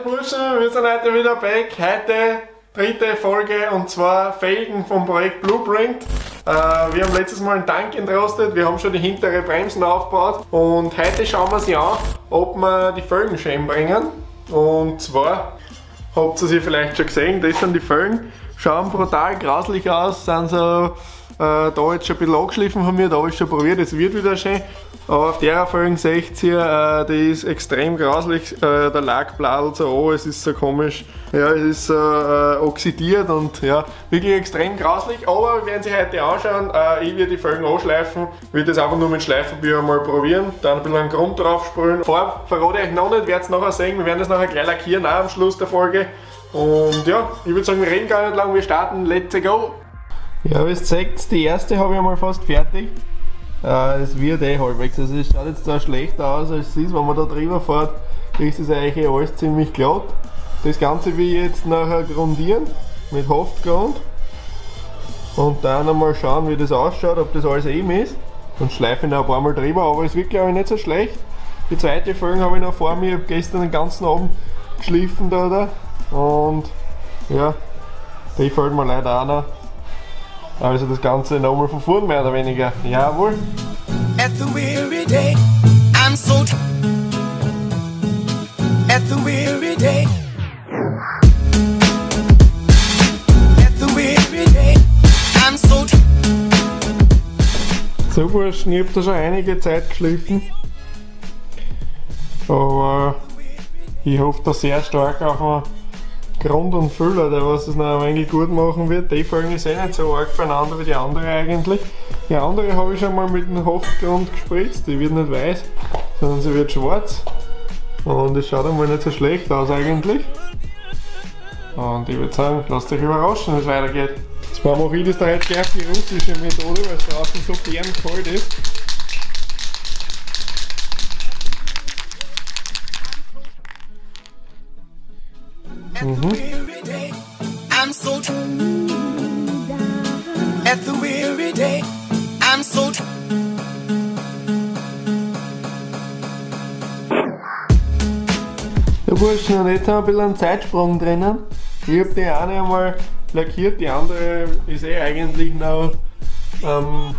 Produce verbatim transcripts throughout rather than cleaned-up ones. Servus Burschen, wir sind heute wieder back. Heute dritte Folge und zwar Felgen vom Projekt Blueprint. Äh, wir haben letztes Mal einen Tank entrostet, wir haben schon die hintere Bremsen aufgebaut und heute schauen wir sie an, ob wir die Felgen schön bringen. Und zwar, habt ihr sie vielleicht schon gesehen, das sind die Felgen, schauen brutal grauslich aus, sind so äh, da jetzt schon ein bisschen angeschliffen von mir, da habe ich schon probiert, es wird wieder schön. Aber auf der Folge seht ihr, äh, die ist extrem grauslich, äh, der Lack bladelt so an, es ist so komisch, ja, es ist so äh, oxidiert und ja, wirklich extrem grauslich. Aber wir werden sie heute anschauen, äh, ich werde die Felgen anschleifen, werde das einfach nur mit Schleifpapier mal probieren, dann ein bisschen Grund drauf sprühen. Farbe verrate ich euch noch nicht, werdet es nachher sehen, wir werden das nachher gleich lackieren, auch am Schluss der Folge. Und ja, ich würde sagen, wir reden gar nicht lang, wir starten, let's go! Ja, wie ihr seht, die erste habe ich mal fast fertig. Uh, es wird eh halbwegs, also es schaut jetzt da schlechter aus als es ist, wenn man da drüber fährt, ist es eigentlich alles ziemlich glatt. Das Ganze will ich jetzt nachher grundieren, mit Haftgrund. Und dann einmal schauen, wie das ausschaut, ob das alles eben ist. Und schleife ich noch ein paar Mal drüber, aber es wird glaube ich nicht so schlecht. Die zweite Folge habe ich noch vor mir, ich habe gestern den ganzen Abend geschliffen da, da. Und ja, die fällt mir leider auch noch. Also das Ganze nochmal von vorn mehr oder weniger. Jawohl. At the weary day, I'm so tired. At the weary day. At the weary day, I'm so tired. So Burschen, ich hab da schon einige Zeit geschliffen. Aber ich hoffe da sehr stark auf einen Grund und Füller, der was es noch ein wenig gut machen wird. Die Felgen ist eh nicht so arg voneinander wie die andere eigentlich. Die andere habe ich schon mal mit dem Haftgrund gespritzt, die wird nicht weiß, sondern sie wird schwarz. Und es schaut einmal nicht so schlecht aus eigentlich. Und ich würde sagen, lasst euch überraschen, wie es weitergeht. Zwar mache ich das da heute gleich die russische Methode, weil es draußen so bärenkalt ist. Mhm. Ja Burschen, und jetzt haben wir ein bisschen einen Zeitsprung drinnen. Ich habe die eine einmal lackiert, die andere ist eh eigentlich noch ähm,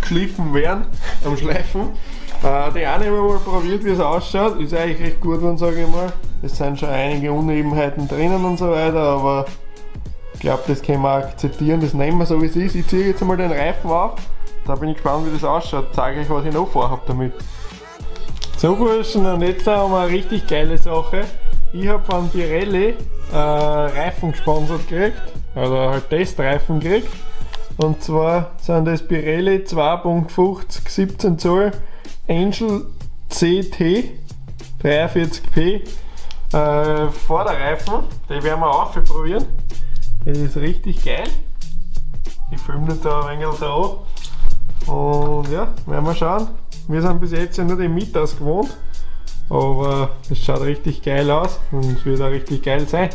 geschliffen werden, am Schleifen. Äh, die eine habe ich mal probiert, wie es ausschaut. Ist eigentlich recht gut, dann sage ich mal. Es sind schon einige Unebenheiten drinnen und so weiter, aber ich glaube, das können wir akzeptieren, das nehmen wir so wie es ist. Ich ziehe jetzt einmal den Reifen auf, da bin ich gespannt, wie das ausschaut, zeige euch, was ich noch vorhabe damit. So Burschen, und jetzt haben wir eine richtig geile Sache. Ich habe von Pirelli äh, Reifen gesponsert gekriegt, oder halt Testreifen gekriegt. Und zwar sind das Pirelli zwei Punkt fünfzig siebzehn Zoll Angel C T dreiundvierzig P. Äh, Vorderreifen, die werden wir aufprobieren. Das ist richtig geil. Ich filme das da ein wenig so an. Und ja, werden wir schauen. Wir sind bis jetzt ja nur die Mitas gewohnt. Aber es schaut richtig geil aus und es wird auch richtig geil sein.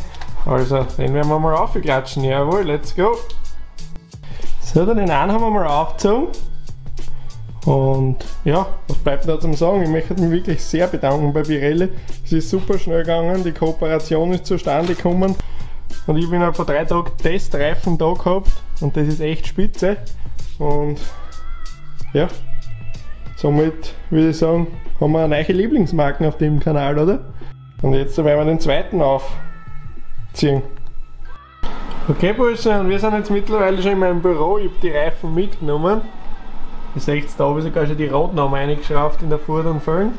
Also, den werden wir mal aufklatschen. Jawohl, let's go! So, dann den einen haben wir mal aufgezogen. Und ja, was bleibt da zum Sagen? Ich möchte mich wirklich sehr bedanken bei Pirelli. Es ist super schnell gegangen, die Kooperation ist zustande gekommen. Und ich bin halt vor drei Tagen Testreifen da gehabt und das ist echt spitze. Und ja, somit würde ich sagen, haben wir eine neue Lieblingsmarken auf dem Kanal, oder? Und jetzt werden wir den zweiten aufziehen. Okay Burschen, wir sind jetzt mittlerweile schon in meinem Büro, ich habe die Reifen mitgenommen. Ihr seht, da habe ich sogar schon die roten Arme reingeschraubt in der vorderen Felgen.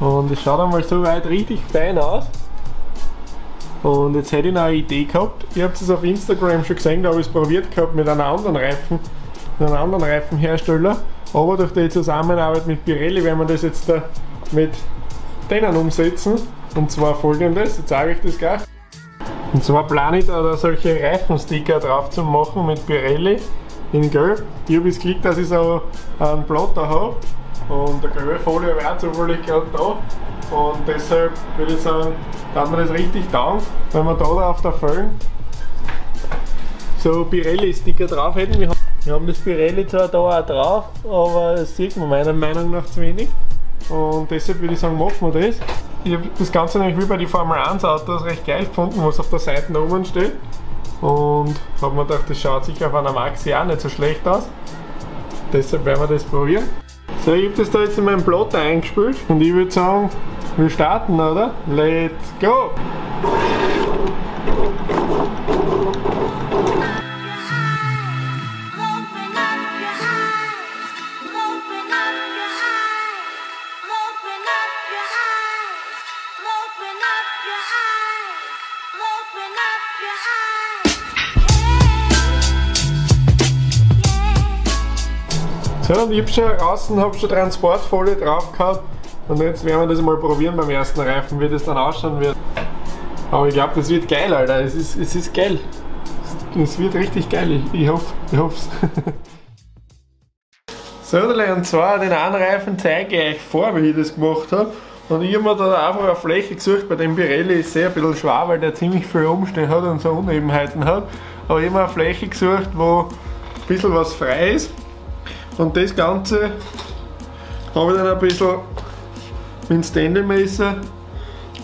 Und es schaut einmal so weit richtig fein aus. Und jetzt hätte ich noch eine Idee gehabt. Ihr habt es auf Instagram schon gesehen, da habe ich es probiert gehabt mit einer anderen Reifen, mit einem anderen Reifenhersteller. Aber durch die Zusammenarbeit mit Pirelli werden wir das jetzt da mit denen umsetzen. Und zwar folgendes, jetzt zeige ich das gleich. Und zwar plane ich da solche Reifensticker drauf zu machen mit Pirelli. In Gelb. Ich habe das Glück, dass ich so einen Plotter habe und eine gelbe Folie war zufällig gerade da und deshalb würde ich sagen, kann man das richtig taugen, wenn wir da auf der Felgen so Pirelli-Sticker drauf hätten. Wir haben, wir haben das Pirelli zwar da auch drauf, aber das sieht man meiner Meinung nach zu wenig und deshalb würde ich sagen, machen wir das. Ich habe das Ganze nämlich wie bei den Formel eins Autos recht geil gefunden, was auf der Seite oben steht. Und habe mir gedacht, das schaut sicher auf einer Maxi auch nicht so schlecht aus. Deshalb werden wir das probieren. So, ich habe das da jetzt in meinen Plotter eingespült und ich würde sagen, wir starten, oder? Let's go! So, und ich habe schon außen hab schon Transportfolie drauf gehabt und jetzt werden wir das mal probieren beim ersten Reifen, wie das dann ausschauen wird. Aber ich glaube, das wird geil, Alter. Es ist, es ist geil. Es wird richtig geil. Ich, ich hoffe, ich hoff's. So, und zwar den einen Reifen zeige ich euch vor, wie ich das gemacht habe. Und ich habe mir da einfach eine Fläche gesucht, bei dem Pirelli ist sehr ein bisschen schwer, weil der ziemlich viel rumstehen hat und so Unebenheiten hat. Aber ich habe mir eine Fläche gesucht, wo ein bisschen was frei ist. Und das Ganze habe ich dann ein bisschen mit Standemesser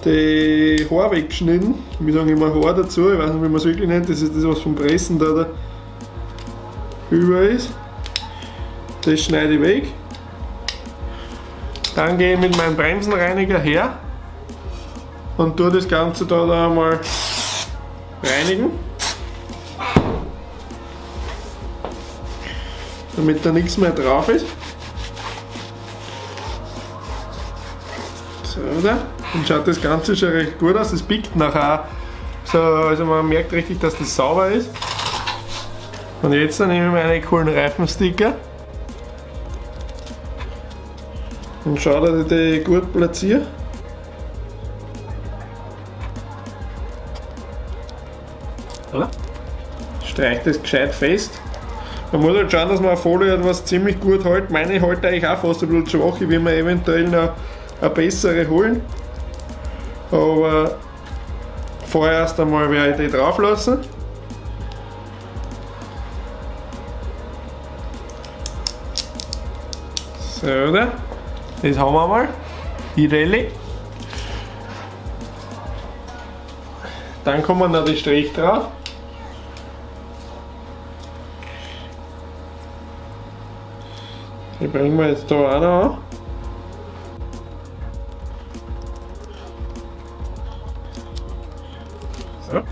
die Haare weggeschnitten. Wir sagen immer Haar dazu, ich weiß nicht, wie man es wirklich nennt, das ist das, was vom Pressen da, da über ist. Das schneide ich weg. Dann gehe ich mit meinem Bremsenreiniger her und tue das Ganze da, da einmal reinigen, damit da nichts mehr drauf ist. So, oder? Dann schaut das Ganze schon recht gut aus, es biegt nachher auch. So, also man merkt richtig, dass das sauber ist. Und jetzt dann nehme ich meine coolen Reifensticker und schaue, dass ich die gut platziere. Oder? Streiche das gescheit fest. Man muss halt schauen, dass man eine Folie hat, was ziemlich gut hält. Meine hält eigentlich auch fast ein bisschen schwach. Ich will mir eventuell noch eine bessere holen. Aber vorerst einmal werde ich die drauf lassen. So, oder? Das haben wir mal. Pirelli. Dann kommen noch die Striche drauf. Die bringen wir jetzt da auch noch an. So.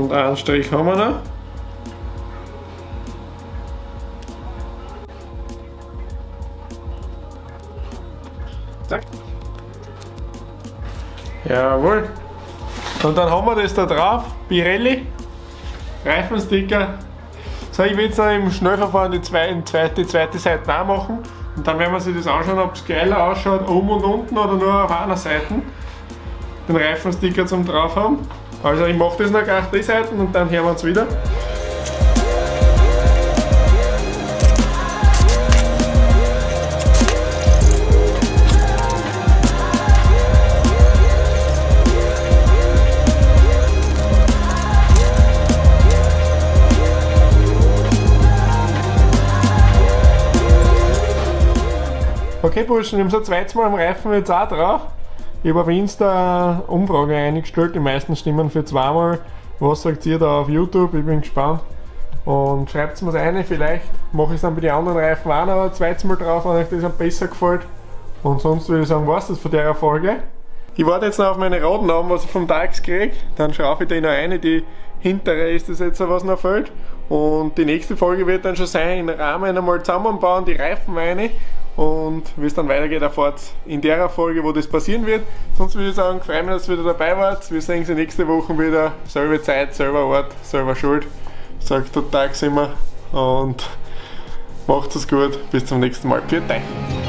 Und einen Strich haben wir noch. Zack. Jawohl. Und dann haben wir das da drauf. Pirelli. Reifensticker. So, ich will jetzt noch im Schnellverfahren die, zwei, die, zweite, die zweite Seite auch machen und dann werden wir sich das anschauen, ob es geiler ausschaut, oben und unten oder nur auf einer Seite den Reifensticker zum drauf haben. Also ich mache das noch gleich die Seiten und dann hören wir uns wieder. Okay Burschen, wir haben so zweites Mal am Reifen jetzt auch drauf. Ich habe auf Insta eine Umfrage eingestellt, die meisten stimmen für zweimal. Was sagt ihr da auf YouTube? Ich bin gespannt. Und schreibt es mir rein, vielleicht mache ich es dann bei den anderen Reifen auch noch ein zweites Mal drauf, wenn euch das dann besser gefällt. Und sonst würde ich sagen, war es das von der Folge. Ich warte jetzt noch auf meine roten an, was ich vom Tags kriege. Dann schraube ich die noch eine, die hintere ist das jetzt, was noch fehlt. Und die nächste Folge wird dann schon sein, in den Rahmen einmal zusammenbauen, die Reifen rein. Und wie es dann weitergeht, erfahrt in der Folge, wo das passieren wird. Sonst würde ich sagen, freue mich, dass ihr wieder dabei wart. Wir sehen uns nächste Woche wieder. Selbe Zeit, selber Ort, selber Schuld. Sagt total immer. Und macht es gut. Bis zum nächsten Mal. Pfiat euch.